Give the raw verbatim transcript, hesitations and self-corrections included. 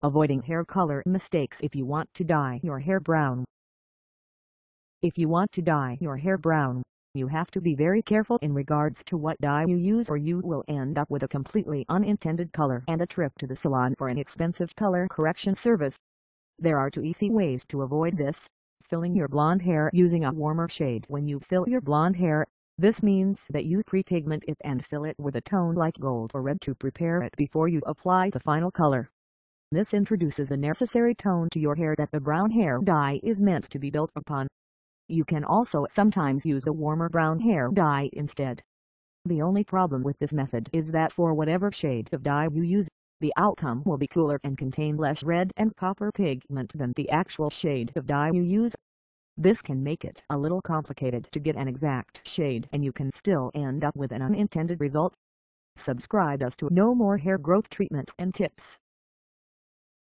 Avoiding hair color mistakes if you want to dye your hair brown. If you want to dye your hair brown, you have to be very careful in regards to what dye you use, or you will end up with a completely unintended color and a trip to the salon for an expensive color correction service. There are two easy ways to avoid this. Filling your blonde hair using a warmer shade. When you fill your blonde hair, this means that you pre-pigment it and fill it with a tone like gold or red to prepare it before you apply the final color. This introduces a necessary tone to your hair that the brown hair dye is meant to be built upon. You can also sometimes use a warmer brown hair dye instead. The only problem with this method is that for whatever shade of dye you use, the outcome will be cooler and contain less red and copper pigment than the actual shade of dye you use. This can make it a little complicated to get an exact shade, and you can still end up with an unintended result. Subscribe us to know more hair growth treatments and tips.